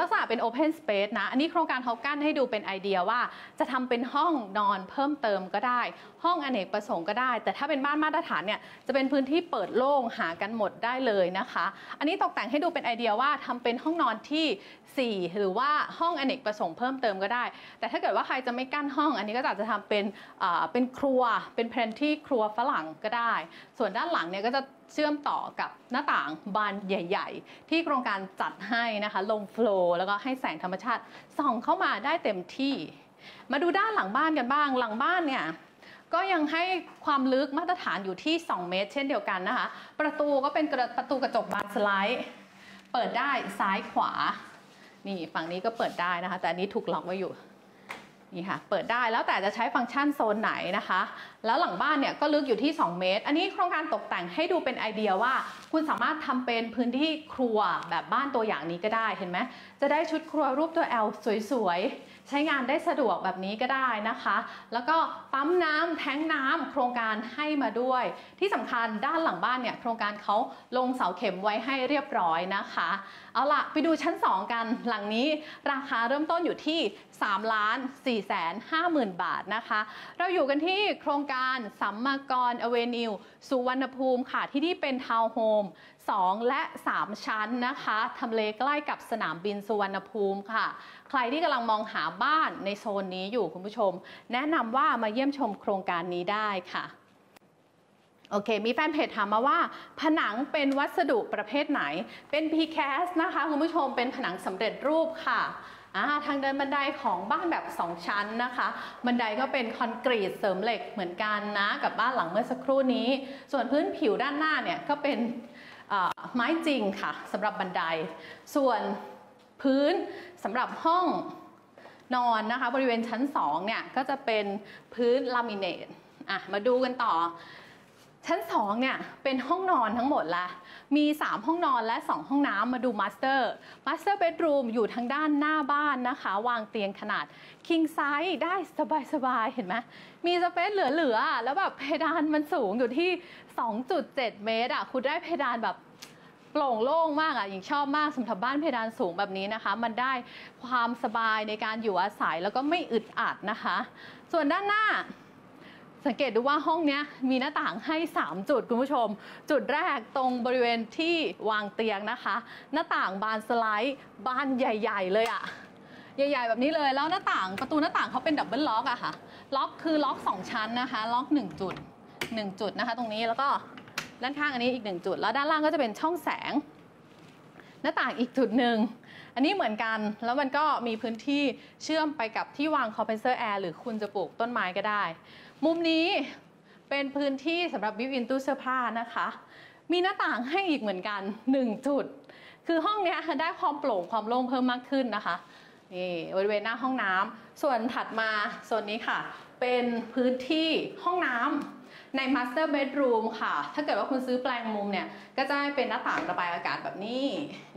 ลักษณะเป็น Open Space นะอันนี้โครงการเขากั้นให้ดูเป็นไอเดียว่าจะทำเป็นห้องนอนเพิ่มเติมก็ได้ห้องอเนกประสงค์ก็ได้แต่ถ้าเป็นบ้านมาตรฐานเนี่ยจะเป็นพื้นที่เปิดโล่งหากันหมดได้เลยนะคะอันนี้ตกแต่งให้ดูเป็นไอเดียว่าทำเป็นห้องนอนที่4หรือว่าห้องอเนกประสงค์เพิ่มเติมก็ได้แต่ถ้าเกิดว่าใครจะไม่กั้นห้องอันนี้ก็อาจจะทำเป็นครัวเป็นพื้นที่ครัวฝรั่งก็ได้ส่วนด้านหลังเนี่ยก็จะเชื่อมต่อกับหน้าต่างบานใหญ่ๆที่โครงการจัดให้นะคะลมโฟลว์แล้วก็ให้แสงธรรมชาติส่องเข้ามาได้เต็มที่มาดูด้านหลังบ้านกันบ้างหลังบ้านเนี่ยก็ยังให้ความลึกมาตรฐานอยู่ที่2เมตรเช่นเดียวกันนะคะประตูก็เป็นประตูกระจกบานสไลด์เปิดได้ซ้ายขวานี่ฝั่งนี้ก็เปิดได้นะคะแต่อันนี้ถูกล็อกไว้อยู่นี่ค่ะเปิดได้แล้วแต่จะใช้ฟังก์ชันโซนไหนนะคะ แล้วหลังบ้านเนี่ยก็ลึกอยู่ที่2 เมตรอันนี้โครงการตกแต่งให้ดูเป็นไอเดียว่าคุณสามารถทำเป็นพื้นที่ครัวแบบบ้านตัวอย่างนี้ก็ได้เห็นไหมจะได้ชุดครัวรูปตัว L สวยๆใช้งานได้สะดวกแบบนี้ก็ได้นะคะแล้วก็ปั๊มน้ำแท้งน้ำโครงการให้มาด้วยที่สำคัญด้านหลังบ้านเนี่ยโครงการเขาลงเสาเข็มไว้ให้เรียบร้อยนะคะเอาล่ะไปดูชั้น2กันหลังนี้ราคาเริ่มต้นอยู่ที่3,450,000 บาทนะคะเราอยู่กันที่โครงการสัมมากรอเวนิวสุวรรณภูมิค่ะที่นี่เป็นทาวน์โฮม2 และ 3 ชั้นนะคะทำเลใกล้กับสนามบินสุวรรณภูมิค่ะใครที่กำลังมองหาบ้านในโซนนี้อยู่คุณผู้ชมแนะนำว่ามาเยี่ยมชมโครงการนี้ได้ค่ะโอเคมีแฟนเพจถามมาว่าผนังเป็นวัสดุประเภทไหนเป็น precast นะคะคุณผู้ชมเป็นผนังสำเร็จรูปค่ะทางเดินบันไดของบ้านแบบ2 ชั้นนะคะบันไดก็เป็นคอนกรีตเสริมเหล็กเหมือนกันนะกับบ้านหลังเมื่อสักครู่นี้ส่วนพื้นผิวด้านหน้าเนี่ยก็เป็นไม้จริงค่ะสำหรับบันไดส่วนพื้นสำหรับห้องนอนนะคะบริเวณชั้น2เนี่ยก็จะเป็นพื้นลามิเนตมาดูกันต่อชั้น2เนี่ยเป็นห้องนอนทั้งหมดละมี3ห้องนอนและ2ห้องน้ำมาดูมาสเตอร์เบดรูมอยู่ทางด้านหน้าบ้านนะคะวางเตียงขนาด King Size ได้สบายๆเห็นไหมมีสเปซเหลือๆแล้วแบบเพดานมันสูงอยู่ที่ 2.7 เมตรคุณได้เพดานแบบโปร่งโล่งมากหญิงชอบมากสำหรับบ้านเพดานสูงแบบนี้นะคะมันได้ความสบายในการอยู่อาศัยแล้วก็ไม่อึดอัดนะคะส่วนด้านหน้าสังเกตดูว่าห้องนี้มีหน้าต่างให้3 จุดคุณผู้ชมจุดแรกตรงบริเวณที่วางเตียงนะคะหน้าต่างบานสไลด์บานใหญ่ๆเลยอะใหญ่ๆแบบนี้เลยแล้วหน้าต่างประตูหน้าต่างเขาเป็นดับเบิลล็อกอะค่ะล็อกคือล็อก2 ชั้นนะคะล็อก1 จุดนะคะตรงนี้แล้วก็ด้านข้างอันนี้อีก1 จุดแล้วด้านล่างก็จะเป็นช่องแสงหน้าต่างอีกจุดหนึ่งอันนี้เหมือนกันแล้วมันก็มีพื้นที่เชื่อมไปกับที่วางคอมเพรสเซอร์แอร์หรือคุณจะปลูกต้นไม้ก็ได้มุมนี้เป็นพื้นที่สำหรับบิวอินตู้เสื้อผ้านะคะมีหน้าต่างให้อีกเหมือนกัน1 จุดคือห้องนี้ได้ความโปร่งความโล่งเพิ่มมากขึ้นนะคะนี่บริเวณหน้าห้องน้ำส่วนถัดมาส่วนนี้ค่ะเป็นพื้นที่ห้องน้ำในมาสเตอร์เบดรูมค่ะถ้าเกิดว่าคุณซื้อแปลงมุมเนี่ยก็จะเป็นหน้าต่างระบายอากาศแบบนี้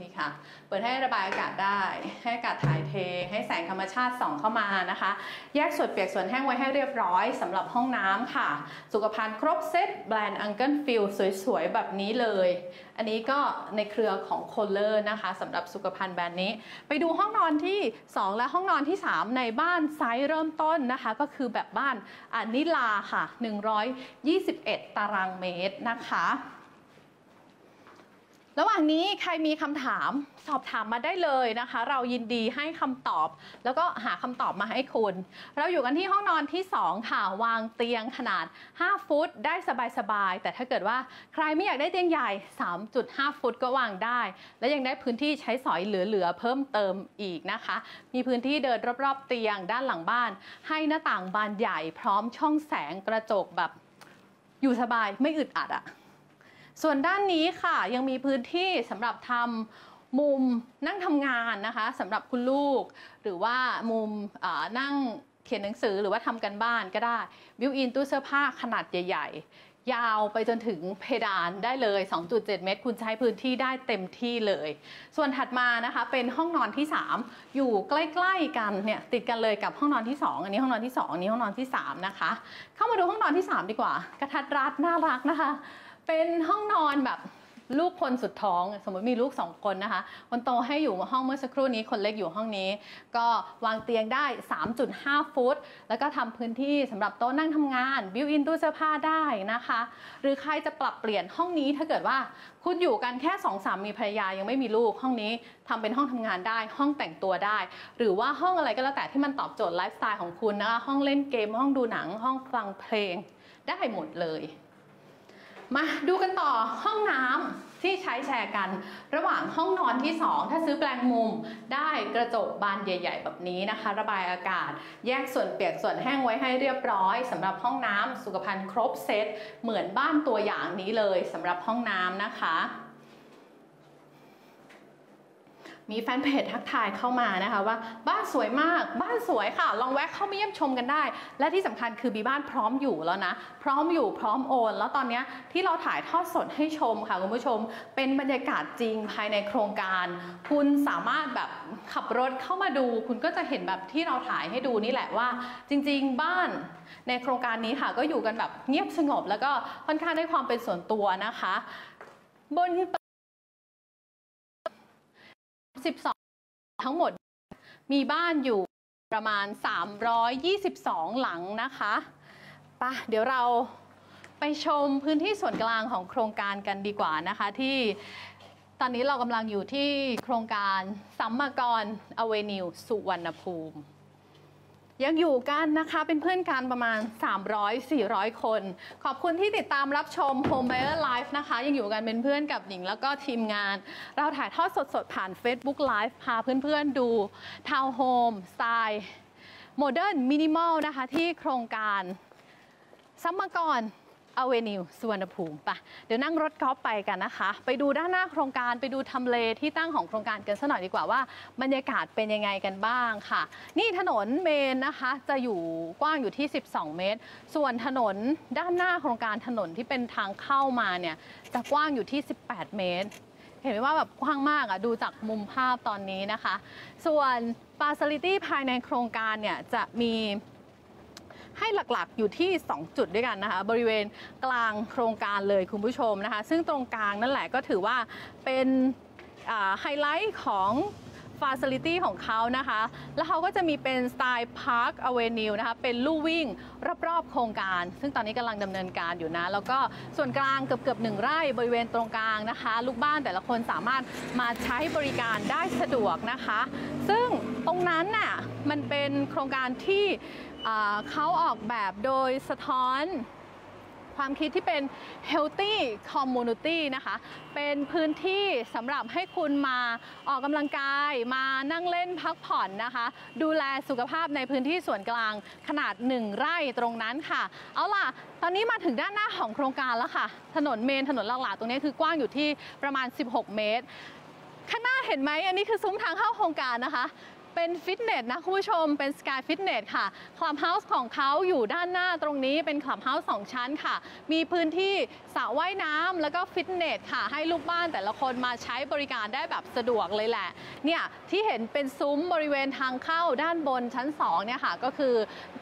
นี่ค่ะเปิดให้ระบายอากาศได้ให้อากาศถ่ายเทให้แสงธรรมชาติส่องเข้ามานะคะแยกส่วนเปียกส่วนแห้งไว้ให้เรียบร้อยสำหรับห้องน้ำค่ะสุขภัณฑ์ครบเซตแบรนด์อังเกิลฟิลสวยๆแบบนี้เลยอันนี้ก็ในเครือของโคลเลอร์นะคะสำหรับสุขภัณฑ์แบรนด์นี้ไปดูห้องนอนที่2และห้องนอนที่3ในบ้านไซส์เริ่มต้นนะคะก็คือแบบบ้านอนิลาค่ะ121 ตารางเมตรนะคะระหว่างนี้ใครมีคำถามสอบถามมาได้เลยนะคะเรายินดีให้คำตอบแล้วก็หาคำตอบมาให้คุณเราอยู่กันที่ห้องนอนที่2ค่ะวางเตียงขนาด5 ฟุตได้สบายๆแต่ถ้าเกิดว่าใครไม่อยากได้เตียงใหญ่ 3.5 ฟุตก็วางได้และยังได้พื้นที่ใช้สอยเหลือๆเพิ่มเติมอีกนะคะมีพื้นที่เดินรอบๆเตียงด้านหลังบ้านให้หน้าต่างบานใหญ่พร้อมช่องแสงกระจกแบบอยู่สบายไม่อึดอัดส่วนด้านนี้ค่ะยังมีพื้นที่สำหรับทำมุมนั่งทำงานนะคะสำหรับคุณลูกหรือว่ามุมนั่งเขียนหนังสือหรือว่าทำกันบ้านก็ได้บิวอินตู้เสื้อผ้าขนาดใหญ่ๆยาวไปจนถึงเพดานได้เลย 2.7 เมตรคุณใช้พื้นที่ได้เต็มที่เลยส่วนถัดมานะคะเป็นห้องนอนที่3อยู่ใกล้ๆกันเนี่ยติดกันเลยกับห้องนอนที่2อันนี้ห้องนอนที่2อันนี้ห้องนอนที่3นะคะเข้ามาดูห้องนอนที่3ดีกว่ากระทัดรัดน่ารักนะคะเป็นห้องนอนแบบลูกคนสุดท้องสมมติมีลูก2 คนนะคะคนโตให้อยู่ห้องเมื่อสักครู่นี้คนเล็กอยู่ห้องนี้ก็วางเตียงได้ 3.5 ฟุตแล้วก็ทำพื้นที่สำหรับโต๊ะนั่งทำงานบิวอินตู้เสื้อผ้าได้นะคะหรือใครจะปรับเปลี่ยนห้องนี้ถ้าเกิดว่าคุณอยู่กันแค่2 สามีภรรยายังไม่มีลูกห้องนี้ทำเป็นห้องทำงานได้ห้องแต่งตัวได้หรือว่าห้องอะไรก็แล้วแต่ที่มันตอบโจทย์ไลฟ์สไตล์ของคุณนะคะห้องเล่นเกมห้องดูหนังห้องฟังเพลงได้หมดเลยมาดูกันต่อห้องน้ำที่ใช้แชร์กันระหว่างห้องนอนที่2ถ้าซื้อแปลงมุมได้กระจกบานใหญ่ๆแบบนี้นะคะระบายอากาศแยกส่วนเปียกส่วนแห้งไว้ให้เรียบร้อยสำหรับห้องน้ำสุขภัณฑ์ครบเซตเหมือนบ้านตัวอย่างนี้เลยสำหรับห้องน้ำนะคะ มีแฟนเพจทักทายเข้ามานะคะว่าบ้านสวยมากบ้านสวยค่ะลองแวะเข้ามาเยี่ยมชมกันได้และที่สำคัญคือมีบ้านพร้อมอยู่แล้วนะพร้อมอยู่พร้อมโอนแล้วตอนนี้ที่เราถ่ายทอดสดให้ชมค่ะคุณผู้ชมเป็นบรรยากาศจริงภายในโครงการคุณสามารถแบบขับรถเข้ามาดูคุณก็จะเห็นแบบที่เราถ่ายให้ดูนี่แหละว่าจริงๆบ้านในโครงการนี้ค่ะก็อยู่กันแบบเงียบสงบแล้วก็ค่อนข้างได้ความเป็นส่วนตัวนะคะบน12ทั้งหมดมีบ้านอยู่ประมาณ322หลังนะคะป่ะเดี๋ยวเราไปชมพื้นที่ส่วนกลางของโครงการกันดีกว่านะคะที่ตอนนี้เรากำลังอยู่ที่โครงการสัมมากรอเวนิวสุวรรณภูมิยังอยู่กันนะคะเป็นเพื่อนกันประมาณ 300-400 คนขอบคุณที่ติดตามรับชม Home Buyers Live นะคะยังอยู่กันเป็นเพื่อนกับหญิงแล้วก็ทีมงานเราถ่ายทอดสดๆผ่าน Facebook Live พาเพื่อนๆดูทาวน์โฮมสไตล์โมเดิร์นมินิมอลนะคะที่โครงการสัมมากรอเวนิวสุวรรณภูมิป่ะเดี๋ยวนั่งรถกอล์ฟไปกันนะคะไปดูด้านหน้าโครงการไปดูทำเลที่ตั้งของโครงการกันสักหน่อยดีกว่าว่าบรรยากาศเป็นยังไงกันบ้างค่ะนี่ถนนเมนนะคะจะอยู่กว้างอยู่ที่12เมตรส่วนถนนด้านหน้าโครงการถนนที่เป็นทางเข้ามาเนี่ยจะกว้างอยู่ที่18เมตรเห็นไหมว่าแบบกว้างมากอ่ะดูจากมุมภาพตอนนี้นะคะส่วนฟาซิลิตี้ภายในโครงการเนี่ยจะมีให้หลักๆอยู่ที่2จุดด้วยกันนะคะบริเวณกลางโครงการเลยคุณผู้ชมนะคะซึ่งตรงกลางนั่นแหละก็ถือว่าเป็นไฮไลท์ของฟาซิลิตี้ของเขานะคะแล้วเขาก็จะมีเป็นสไตล์พาร์คอเวนิวนะคะเป็นลู่วิ่งรอบๆโครงการซึ่งตอนนี้กำลังดำเนินการอยู่นะแล้วก็ส่วนกลางเกือบ1ไร่บริเวณตรงกลางนะคะลูกบ้านแต่ละคนสามารถมาใช้บริการได้สะดวกนะคะซึ่งตรงนั้นน่ะมันเป็นโครงการที่เขาออกแบบโดยสะท้อนความคิดที่เป็น healthy community นะคะเป็นพื้นที่สำหรับให้คุณมาออกกำลังกายมานั่งเล่นพักผ่อนนะคะดูแลสุขภาพในพื้นที่ส่วนกลางขนาด1ไร่ตรงนั้นค่ะเอาล่ะตอนนี้มาถึงด้านหน้าของโครงการแล้วค่ะถนนเมนถนนหลักๆตรงนี้คือกว้างอยู่ที่ประมาณ16เมตรข้างหน้าเห็นไหมอันนี้คือซุ้มทางเข้าโครงการนะคะเป็นฟิตเนสนะคุณผู้ชมเป็นสกายฟิตเนสค่ะคลับเฮาส์ของเขาอยู่ด้านหน้าตรงนี้เป็นคลับเฮาส์2ชั้นค่ะมีพื้นที่สระว่ายน้ำแล้วก็ฟิตเนสค่ะให้ลูกบ้านแต่ละคนมาใช้บริการได้แบบสะดวกเลยแหละเนี่ยที่เห็นเป็นซุ้มบริเวณทางเข้าด้านบนชั้น2เนี่ยค่ะก็คือ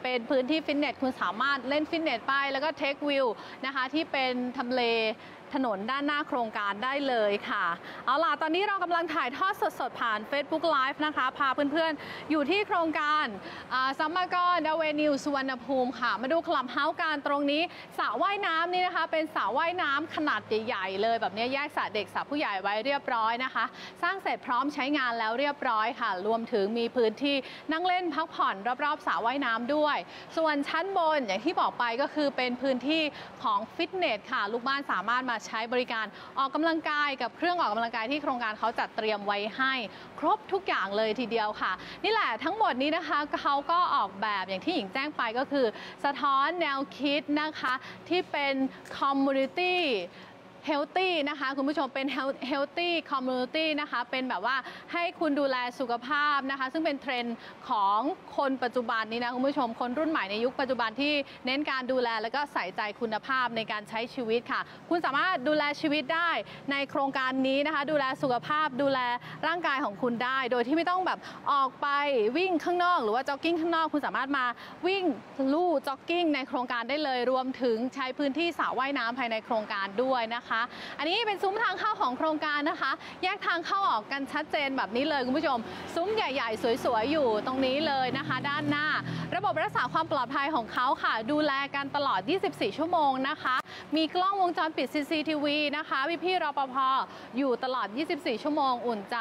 เป็นพื้นที่ฟิตเนสคุณสามารถเล่นฟิตเนสไปแล้วก็เทควิวนะคะที่เป็นทำเลถนนด้านหน้าโครงการได้เลยค่ะเอาล่ะตอนนี้เรากำลังถ่ายทอดสดๆผ่าน Facebook Live นะคะพาเพื่อนๆอยู่ที่โครงการสัมมากรอเวนิวสุวรรณภูมิค่ะมาดูคลับเฮาส์กันตรงนี้สระว่ายน้ำนี่นะคะเป็นสระว่ายน้ำขนาดใหญ่ๆเลยแบบนี้แยกสระเด็กสระผู้ใหญ่ไว้เรียบร้อยนะคะสร้างเสร็จพร้อมใช้งานแล้วเรียบร้อยค่ะรวมถึงมีพื้นที่นั่งเล่นพักผ่อนรอบๆสระว่ายน้ำด้วยส่วนชั้นบนอย่างที่บอกไปก็คือเป็นพื้นที่ของฟิตเนสค่ะลูกบ้านสามารถมาใช้บริการออกกำลังกายกับเครื่องออกกำลังกายที่โครงการเขาจัดเตรียมไว้ให้ครบทุกอย่างเลยทีเดียวค่ะนี่แหละทั้งหมดนี้นะคะเขาก็ออกแบบอย่างที่หญิงแจ้งไปก็คือสะท้อนแนวคิดนะคะที่เป็น community healthy นะคะคุณผู้ชมเป็น healthy community นะคะเป็นแบบว่าให้คุณดูแลสุขภาพนะคะซึ่งเป็นเทรนด์ของคนปัจจุบันนี้นะคุณผู้ชมคนรุ่นใหม่ในยุคปัจจุบันที่เน้นการดูแลแล้วก็ใส่ใจคุณภาพในการใช้ชีวิตค่ะคุณสามารถดูแลชีวิตได้ในโครงการนี้นะคะดูแลสุขภาพดูแลร่างกายของคุณได้โดยที่ไม่ต้องแบบออกไปวิ่งข้างนอกหรือว่าจ็อกกิ้งข้างนอกคุณสามารถมาวิ่งลู่จ็อกกิ้งในโครงการได้เลยรวมถึงใช้พื้นที่สระว่ายน้ำภายในโครงการด้วยนะคะอันนี้เป็นซุ้มทางเข้าของโครงการนะคะแยกทางเข้าออกกันชัดเจนแบบนี้เลยคุณผู้ชมซุ้มใหญ่ๆสวยๆอยู่ตรงนี้เลยนะคะด้านหน้าระบบรักษาความปลอดภัยของเขาค่ะดูแลกันตลอด24ชั่วโมงนะคะมีกล้องวงจรปิด CCTV นะคะพี่ๆรปภ.อยู่ตลอด24ชั่วโมงอุ่นใจ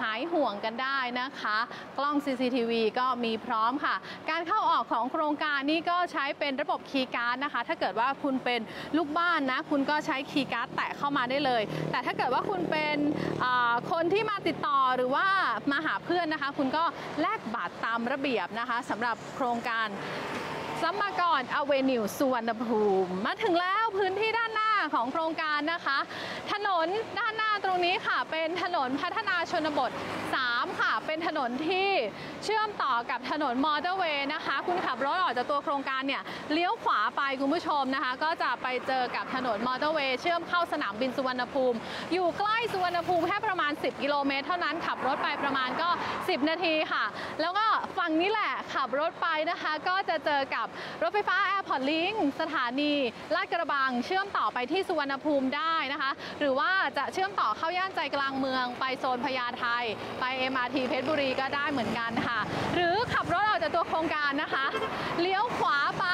หายห่วงกันได้นะคะกล้อง CCTV ก็มีพร้อมค่ะการเข้าออกของโครงการนี้ก็ใช้เป็นระบบคีย์การ์ดนะคะถ้าเกิดว่าคุณเป็นลูกบ้านนะคุณก็ใช้คีย์การ์ดแตะเข้ามาได้เลยแต่ถ้าเกิดว่าคุณเป็นคนที่มาติดต่อหรือว่ามาหาเพื่อนนะคะคุณก็แลกบัตรตามระเบียบนะคะสำหรับโครงการสัมมากรอเวนิวสุวรรณภูมิมาถึงแล้วพื้นที่ด้านหน้าของโครงการนะคะถนนด้านหน้าตรงนี้ค่ะเป็นถนนพัฒนาชนบท3 เป็นถนนที่เชื่อมต่อกับถนนมอเตอร์เวย์นะคะคุณขับรถออกจากตัวโครงการเนี่ยเลี้ยวขวาไปคุณผู้ชมนะคะก็จะไปเจอกับถนนมอเตอร์เวย์เชื่อมเข้าสนามบินสุวรรณภูมิอยู่ใกล้สุวรรณภูมิแค่ประมาณ10กิโลเมตรเท่านั้นขับรถไปประมาณก็10นาทีค่ะแล้วก็ฝั่งนี้แหละขับรถไปนะคะก็จะเจอกับรถไฟฟ้าแอร์พอร์ตลิงก์สถานีลาดกระบังเชื่อมต่อไปที่สุวรรณภูมิได้นะคะหรือว่าจะเชื่อมต่อเข้าย่านใจกลางเมืองไปโซนพญาไทไป MRT เพชรบุรีก็ได้เหมือนกันค่ะหรือขับรถออกจากตัวโครงการนะคะเลี้ยวขวาไป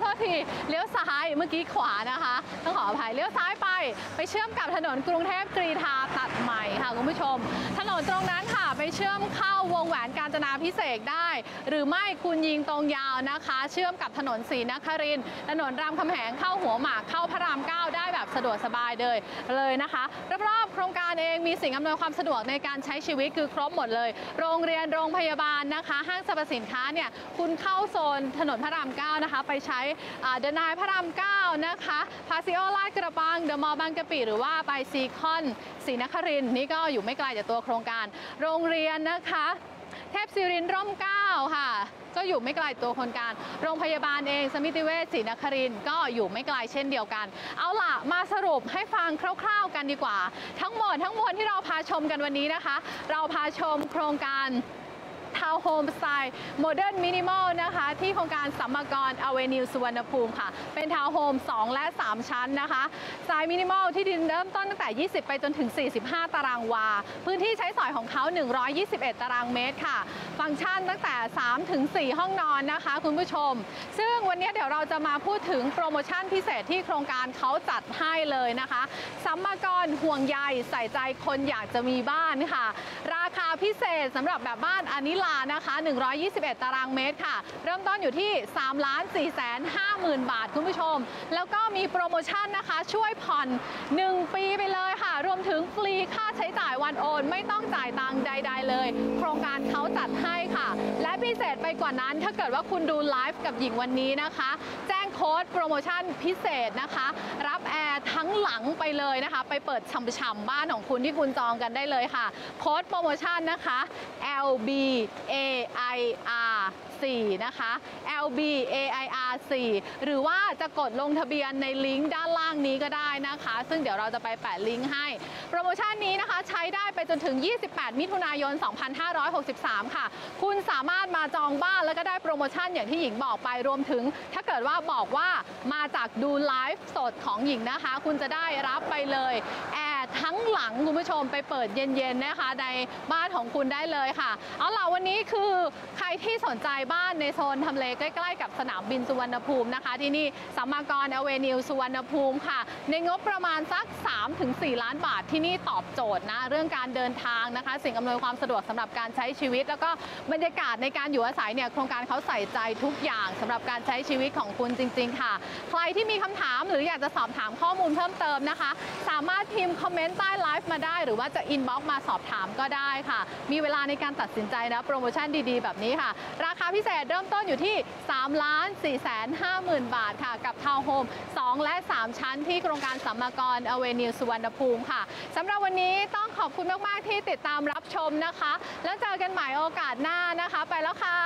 โทษทีเลี้ยวซ้ายเมื่อกี้ขวานะคะต้องขออภัยเลี้ยวซ้ายไปเชื่อมกับถนนกรุงเทพกรีฑาตัดใหม่ค่ะคุณผู้ชมถนนตรงนั้นค่ะไปเชื่อมเข้าวงแหวนกาญจนาภิเษกได้หรือไม่คุณยิงตรงยาวนะคะเชื่อมกับถนนศรีนครินทร์ถนนรามคำแหงเข้าหัวหมากเข้าพระราม9ได้แบบสะดวกสบายเลยนะคะรอบๆโครงการเองมีสิ่งอำนวยความสะดวกในการใช้ชีวิตคือครบหมดเลยโรงเรียนโรงพยาบาลนะคะห้างสรรพสินค้าเนี่ยคุณเข้าโซนถนนพระราม9นะคะไปใช้เดนายพระราม9นะคะพาซิโอลาดกระบังเดอะมอลล์บางกะปิหรือว่าไปซีคอนศรีนครินทร์นี่ก็อยู่ไม่ไกลจากตัวโครงการโรงเรียนนะคะเทพศิรินทร์ร่มเกล้าค่ะก็อยู่ไม่ไกลตัวโครงการโรงพยาบาลเองสมิติเวชศรีนครินทร์ก็อยู่ไม่ไกลเช่นเดียวกันเอาล่ะมาสรุปให้ฟังคร่าวๆกันดีกว่าทั้งหมดที่เราพาชมกันวันนี้นะคะเราพาชมโครงการทาวน์โฮมสไตล์โมเดิร์นมินิมอลนะคะที่โครงการสัมมากรอเวนิวสุวรรณภูมิค่ะเป็นทาวน์โฮม2และ3ชั้นนะคะสไตล์มินิมอลที่ดินเริ่มต้นตั้งแต่20ไปจนถึง45ตารางวาพื้นที่ใช้สอยของเขา121ตารางเมตรค่ะฟังก์ชันตั้งแต่3ถึง4ห้องนอนนะคะคุณผู้ชมซึ่งวันนี้เดี๋ยวเราจะมาพูดถึงโปรโมชั่นพิเศษที่โครงการเขาจัดให้เลยนะคะสัมมากรห่วงใยใส่ใจคนอยากจะมีบ้านค่ะราคาพิเศษสำหรับแบบบ้านอันนี้นะคะ121ตารางเมตรค่ะเริ่มต้นอยู่ที่ 3,450,000 บาทคุณผู้ชมแล้วก็มีโปรโมชั่นนะคะช่วยผ่อน1ปีไปเลยค่ะรวมถึงฟรีค่าใช้จ่ายวันโอนไม่ต้องจ่ายตังค์ใดๆเลยโครงการเขาจัดให้ค่ะและพิเศษไปกว่านั้นถ้าเกิดว่าคุณดูไลฟ์กับหญิงวันนี้นะคะแจ้งโค้ดโปรโมชั่นพิเศษนะคะรับแอร์ทั้งหลังไปเลยนะคะไปเปิดฉ่ำๆบ้านของคุณที่คุณจองกันได้เลยค่ะโค้ดโปรโมชั่นนะคะ LBAIR4 นะคะ LBAIR4 หรือว่าจะกดลงทะเบียนในลิงก์ด้านล่างนี้ก็ได้นะคะซึ่งเดี๋ยวเราจะไปแปะลิงก์ให้โปรโมชั่นนี้นะคะใช้ได้ไปจนถึง28มิถุนายน2563ค่ะคุณสามารถมาจองบ้านแล้วก็ได้โปรโมชั่นอย่างที่หญิงบอกไปรวมถึงถ้าเกิดว่าบอกว่ามาจากดูไลฟ์สดของหญิงนะคะคุณจะได้รับไปเลยแอร์ทั้งหลังคุณผู้ชมไปเปิดเย็นๆนะคะในบ้านของคุณได้เลยค่ะเอาล่ะวันนี้คือใครที่สนใจบ้านในโซนทำเลใกล้ๆกับสนามบินสุวรรณภูมินะคะที่นี่สัมมากรอเวนิวสุวรรณภูมิค่ะในงบประมาณสัก 3-4 ล้านบาทที่นี่ตอบโจทย์นะเรื่องการเดินทางนะคะสิ่งอำนวยความสะดวกสำหรับการใช้ชีวิตแล้วก็บรรยากาศในการอยู่อาศัยเนี่ยโครงการเขาใส่ใจทุกอย่างสำหรับการใช้ชีวิตของคุณจริงๆค่ะใครที่มีคำถามหรืออยากจะสอบถามข้อมูลเพิ่มเติมนะคะสามารถพิมพ์คอมเมนต์ใต้ไลฟ์มาได้หรือว่าจะอินบ็อกซ์มาสอบถามก็ได้ค่ะมีเวลาในการตัดสินใจนะโปรโมชั่นดีๆแบบนี้ค่ะราคาพิเศษเริ่มต้นอยู่ที่ 3,450,000 บาทค่ะกับทาวน์โฮม2และ3ชั้นที่โครงการสัมมากรอเวนิวสุวรรณภูมิค่ะสำหรับวันนี้ต้องขอบคุณมากๆที่ติดตามรับชมนะคะแล้วเจอกันใหม่โอกาสหน้านะคะไปแล้วค่ะ